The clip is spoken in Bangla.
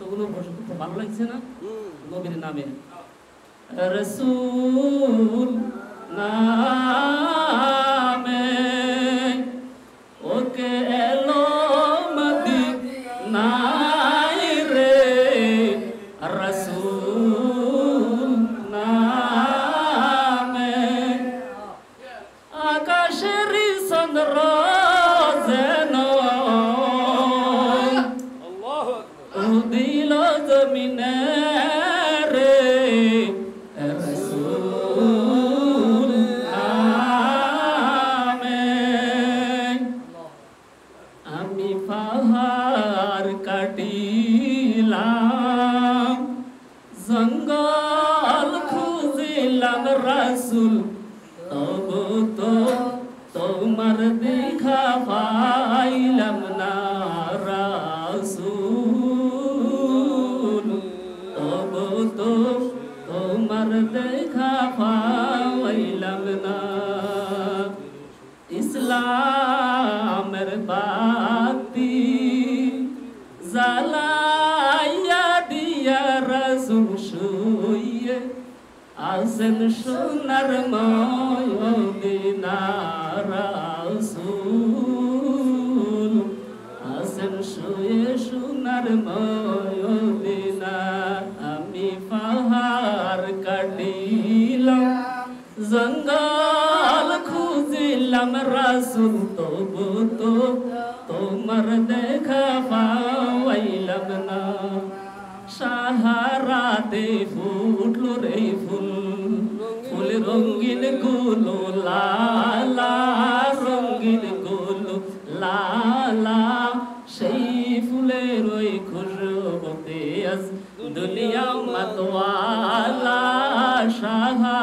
কতগুলো ঘোষণা খুব ভালো লাগছে না নবীর নামে রাসূল নামে ওকে এলো মদিনা दुनिया मतवाला शाह